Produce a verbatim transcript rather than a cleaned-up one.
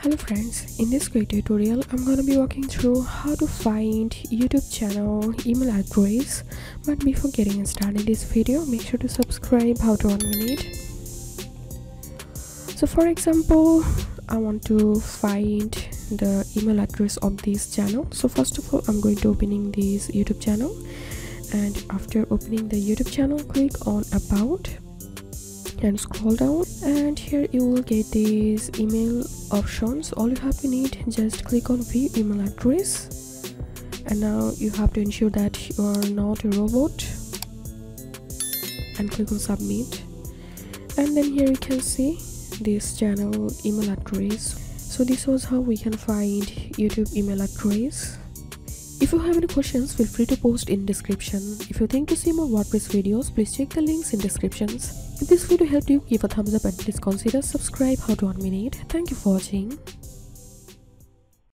Hello friends, in this quick tutorial I'm gonna be walking through how to find YouTube channel email address. But before getting started this video, make sure to subscribe How To one minute. So for example, I want to find the email address of this channel. So first of all, I'm going to opening this YouTube channel, and after opening the YouTube channel, click on about and scroll down, and here you will get these email options. All you have to need, just click on view email address, and now you have to ensure that you are not a robot and click on submit. And then here you can see this channel email address. So this was how we can find YouTube email address. If you have any questions, feel free to post in description. If you think to see more WordPress videos, please check the links in descriptions. If this video helped you, give a thumbs up and please consider subscribe How To one minute. Thank you for watching.